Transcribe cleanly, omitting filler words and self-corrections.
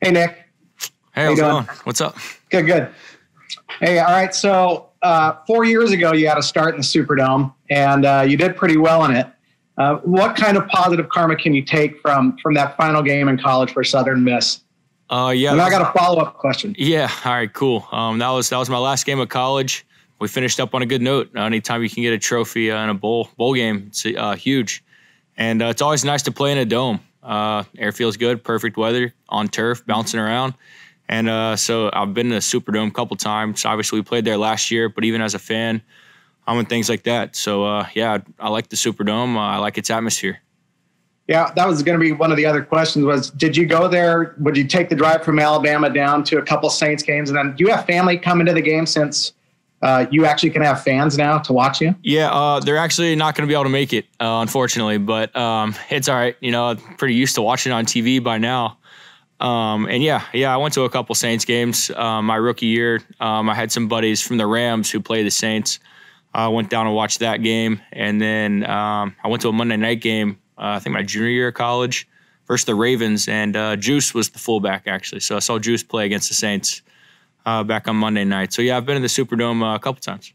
Hey, Nick. Hey, how's it going? What's up? Good, good. Hey, all right. So 4 years ago, you had a start in the Superdome, and you did pretty well in it. What kind of positive karma can you take from that final game in college for Southern Miss? Yeah. And I got a follow-up question. Yeah. All right, cool. That was my last game of college. We finished up on a good note. Anytime you can get a trophy in a bowl game, it's huge. And it's always nice to play in a dome. Air feels good, perfect weather, on turf, bouncing around. And so I've been to the Superdome a couple times. Obviously, we played there last year, but even as a fan, I'm in things like that. So, I like the Superdome. I like its atmosphere. Yeah, that was going to be one of the other questions was, did you go there? Would you take the drive from Alabama down to a couple Saints games? And then do you have family coming to the game since you actually can have fans now to watch you? Yeah, they're actually not going to be able to make it, unfortunately. But it's all right. I'm pretty used to watching it on TV by now. I went to a couple Saints games my rookie year. I had some buddies from the Rams who play the Saints. I went down and watched that game. And then I went to a Monday night game, I think my junior year of college, versus the Ravens. And Juice was the fullback, actually. So I saw Juice play against the Saints back on Monday night. So, yeah, I've been in the Superdome a couple times.